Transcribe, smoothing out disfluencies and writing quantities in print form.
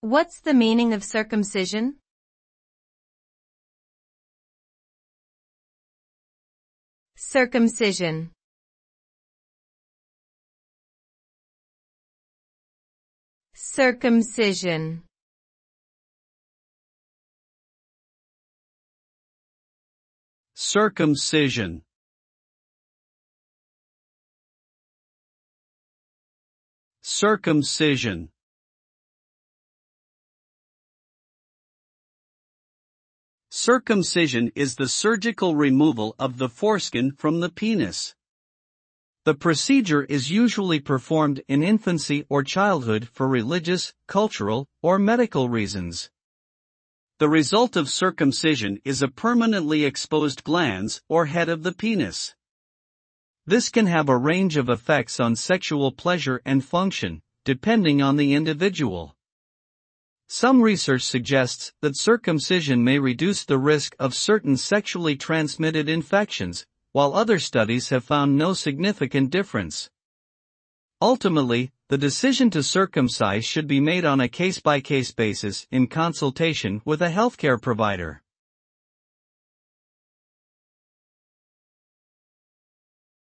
What's the meaning of circumcision? Circumcision. Circumcision. Circumcision. Circumcision. Circumcision is the surgical removal of the foreskin from the penis. The procedure is usually performed in infancy or childhood for religious, cultural, or medical reasons. The result of circumcision is a permanently exposed glans or head of the penis. This can have a range of effects on sexual pleasure and function, depending on the individual. Some research suggests that circumcision may reduce the risk of certain sexually transmitted infections, while other studies have found no significant difference. Ultimately, the decision to circumcise should be made on a case-by-case basis in consultation with a healthcare provider.